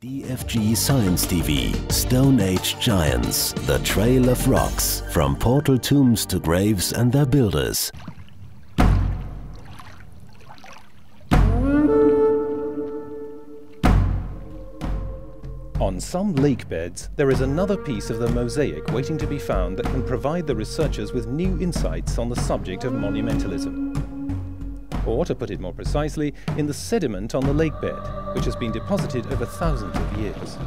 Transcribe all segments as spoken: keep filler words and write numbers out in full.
D F G Science T V, Stone Age Giants, The Trail of Rocks, from portal tombs to graves and their builders. On some lake beds, there is another piece of the mosaic waiting to be found that can provide the researchers with new insights on the subject of monumentalism. Or, to put it more precisely, in the sediment on the lake bed, which has been deposited over thousands of years.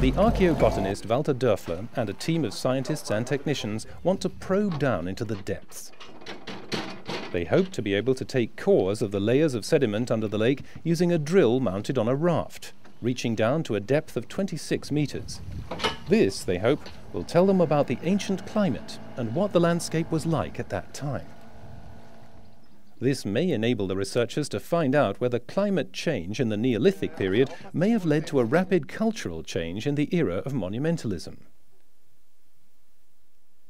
The archaeobotanist Walter Dörfler and a team of scientists and technicians want to probe down into the depths. They hope to be able to take cores of the layers of sediment under the lake using a drill mounted on a raft, reaching down to a depth of twenty-six meters. This, they hope, will tell them about the ancient climate and what the landscape was like at that time. This may enable the researchers to find out whether climate change in the Neolithic period may have led to a rapid cultural change in the era of monumentalism.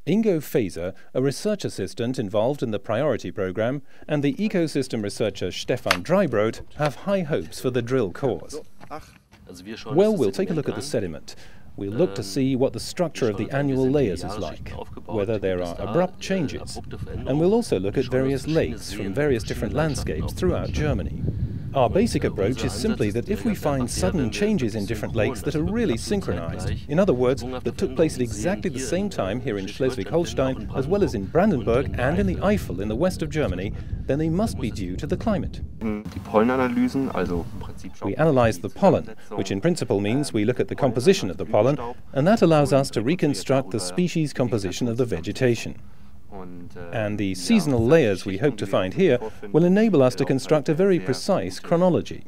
Ingo Faser, a research assistant involved in the priority program, and the ecosystem researcher Stefan Dreibroth have high hopes for the drill cores. Well, we'll take a look at the sediment. We'll look to see what the structure of the annual layers is like, whether there are abrupt changes, and we'll also look at various lakes from various different landscapes throughout Germany. Our basic approach is simply that if we find sudden changes in different lakes that are really synchronized, in other words, that took place at exactly the same time here in Schleswig-Holstein, as well as in Brandenburg and in the Eifel in the west of Germany, then they must be due to the climate. We analyze the pollen, which in principle means we look at the composition of the pollen, and that allows us to reconstruct the species composition of the vegetation. And the seasonal layers we hope to find here will enable us to construct a very precise chronology.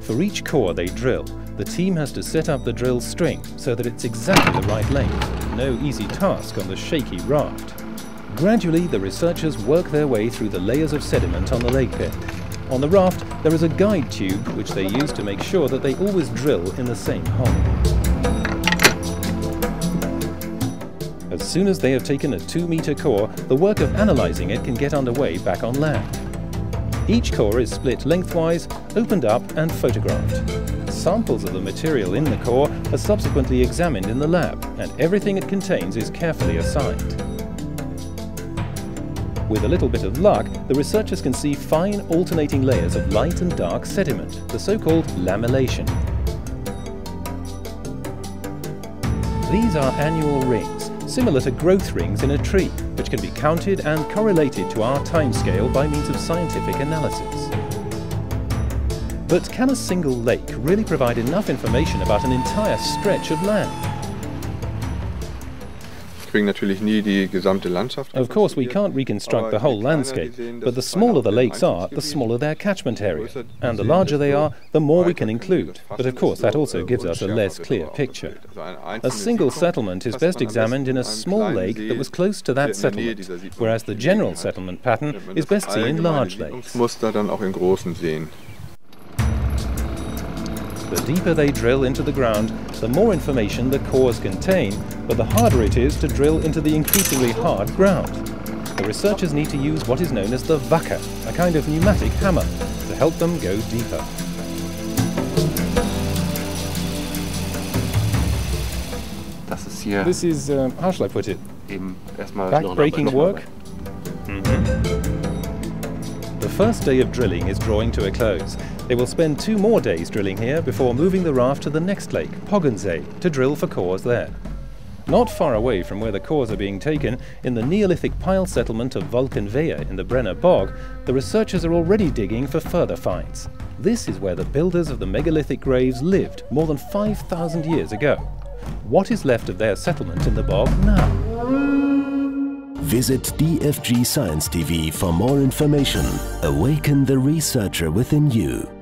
For each core they drill, the team has to set up the drill string so that it's exactly the right length, no easy task on the shaky raft. Gradually, the researchers work their way through the layers of sediment on the lake bed. On the raft, there is a guide tube which they use to make sure that they always drill in the same hole. As soon as they have taken a two-meter core, the work of analyzing it can get underway back on land. Each core is split lengthwise, opened up and photographed. Samples of the material in the core are subsequently examined in the lab, and everything it contains is carefully assigned. With a little bit of luck, the researchers can see fine alternating layers of light and dark sediment, the so-called lamellation. These are annual rings, similar to growth rings in a tree, which can be counted and correlated to our timescale by means of scientific analysis. But can a single lake really provide enough information about an entire stretch of land? Of course, we can't reconstruct the whole landscape, but the smaller the lakes are, the smaller their catchment area, and the larger they are, the more we can include. But of course, that also gives us a less clear picture. A single settlement is best examined in a small lake that was close to that settlement, whereas the general settlement pattern is best seen in large lakes. The deeper they drill into the ground, the more information the cores contain, but the harder it is to drill into the increasingly hard ground. The researchers need to use what is known as the Wacker, a kind of pneumatic hammer, to help them go deeper. This is, um, how shall I put it, back-breaking work? Mm-hmm. The first day of drilling is drawing to a close. They will spend two more days drilling here before moving the raft to the next lake, Poggensee, to drill for cores there. Not far away from where the cores are being taken, in the Neolithic pile settlement of Vulcanvea in the Brenner Bog, the researchers are already digging for further finds. This is where the builders of the megalithic graves lived more than five thousand years ago. What is left of their settlement in the bog now? Visit D F G Science T V for more information. Awaken the researcher within you.